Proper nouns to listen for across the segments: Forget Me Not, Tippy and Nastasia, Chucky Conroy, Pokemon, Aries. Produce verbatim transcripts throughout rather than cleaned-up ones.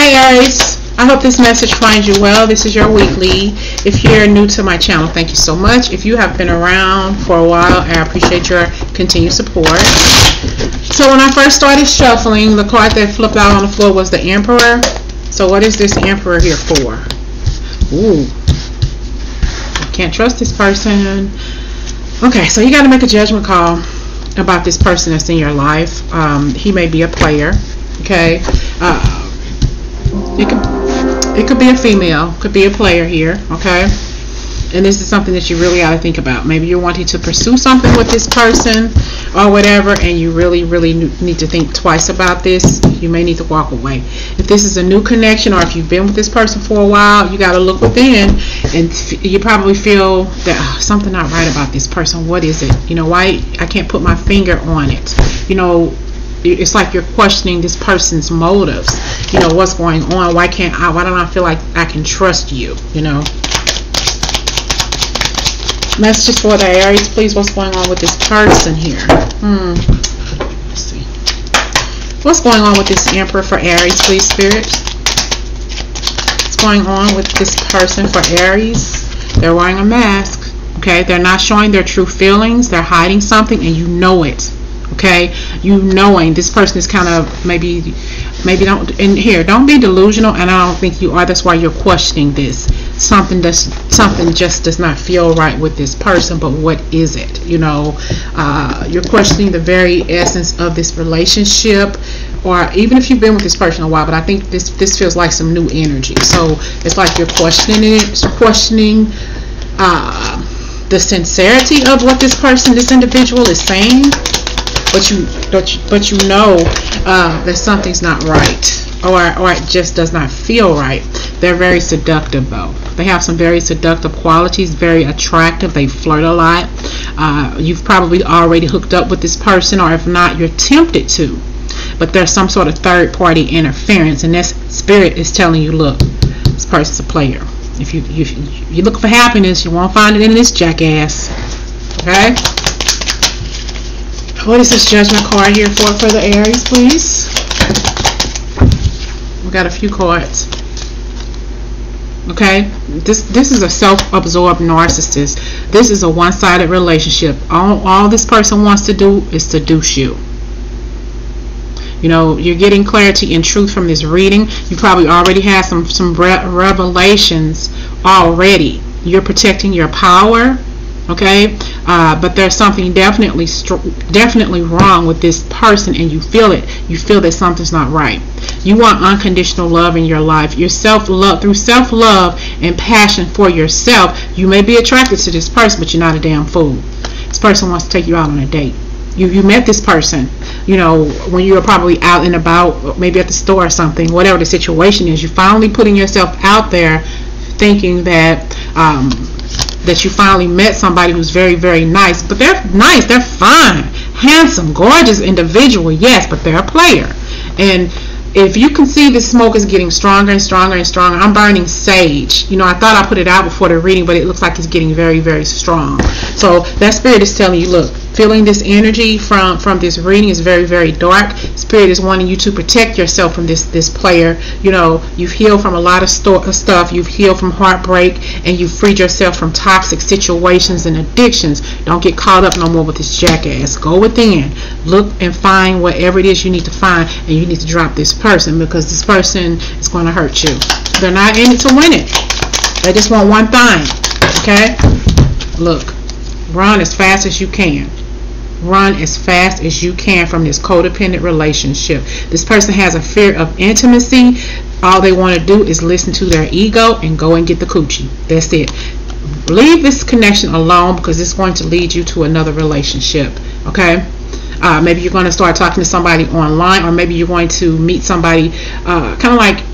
Hey guys, I hope this message finds you well. This is your weekly. If you're new to my channel, thank you so much. If you have been around for a while, I appreciate your continued support. So when I first started shuffling, the card that flipped out on the floor was the Emperor. So what is this Emperor here for? Ooh, I can't trust this person. Okay, so you got to make a judgment call about this person that's in your life. Um, he may be a player. Okay. Uh, It could, it could be a female, could be a player here, okay? And this is something that you really ought to think about. Maybe you're wanting to pursue something with this person or whatever, and you really, really need to think twice about this. You may need to walk away. If this is a new connection or if you've been with this person for a while, you got to look within, and you probably feel that oh, something not right about this person. What is it? You know, why I can't put my finger on it. You know, it's like you're questioning this person's motives. You know, what's going on? Why can't I? Why don't I feel like I can trust you? You know. Messages for the Aries, please. What's going on with this person here? Hmm. Let's see. What's going on with this Emperor for Aries, please, Spirit? What's going on with this person for Aries? They're wearing a mask. Okay, they're not showing their true feelings. They're hiding something, and you know it. Okay, you knowing this person is kind of maybe maybe don't in here don't be delusional, and I don't think you are. That's why you're questioning this. Something does something just does not feel right with this person, but what is it? You know, uh, you're questioning the very essence of this relationship, or even if you've been with this person a while, but I think this this feels like some new energy. So it's like you're questioning it, questioning uh, the sincerity of what this person, this individual is saying. But you, but you, but you know uh, that something's not right, or, or it just does not feel right. They're very seductive, though. They have some very seductive qualities, very attractive. They flirt a lot. Uh, you've probably already hooked up with this person, or if not, you're tempted to. But there's some sort of third-party interference, and that spirit is telling you, look, this person's a player. If you, if you look for happiness, you won't find it in this jackass. Okay? What is this judgment card here for, for the Aries, please? We got a few cards. Okay, this this is a self-absorbed narcissist. This is a one-sided relationship. All all this person wants to do is seduce you. You know, you're getting clarity and truth from this reading. You probably already had some some re revelations already. You're protecting your power. Okay, uh, but there's something definitely definitely wrong with this person, and you feel it. You feel that something's not right. You want unconditional love in your life. Your self-love, through self-love and passion for yourself, you may be attracted to this person, but you're not a damn fool. This person wants to take you out on a date. You, you met this person, you know, when you were probably out and about, maybe at the store or something, whatever the situation is. You're finally putting yourself out there thinking that... Um, that you finally met somebody who's very, very nice. But they're nice, they're fine, handsome, gorgeous individual, yes, but they're a player. And if you can see, the smoke is getting stronger and stronger and stronger. I'm burning sage. You know, I thought I put it out before the reading, but it looks like it's getting very, very strong. So that spirit is telling you, look, feeling this energy from from this reading is very, very dark. Spirit is wanting you to protect yourself from this this player. You know, you've healed from a lot of stuff. You've healed from heartbreak, and you've freed yourself from toxic situations and addictions. Don't get caught up no more with this jackass. Go within, look and find whatever it is you need to find, and you need to drop this person, because this person is going to hurt you. They're not in it to win it. They just want one thing. Okay, look, run as fast as you can. Run as fast as you can from this codependent relationship. This person has a fear of intimacy. All they want to do is listen to their ego and go and get the coochie. That's it. Leave this connection alone, because it's going to lead you to another relationship. Okay. Uh, maybe you're going to start talking to somebody online, or maybe you're going to meet somebody, uh, kind of like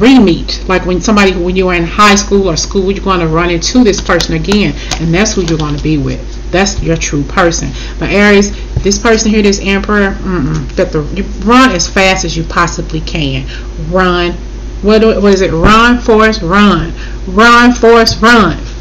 re-meet, like when somebody, when you were in high school or school, you're going to run into this person again, and that's who you're going to be with. That's your true person. But Aries, this person here, this Emperor, mm-mm, that the, you run as fast as you possibly can. Run. What, what is it? Run, Forrest, run. Run, Forrest, run.